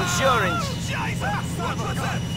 insurance. Jesus! What was that?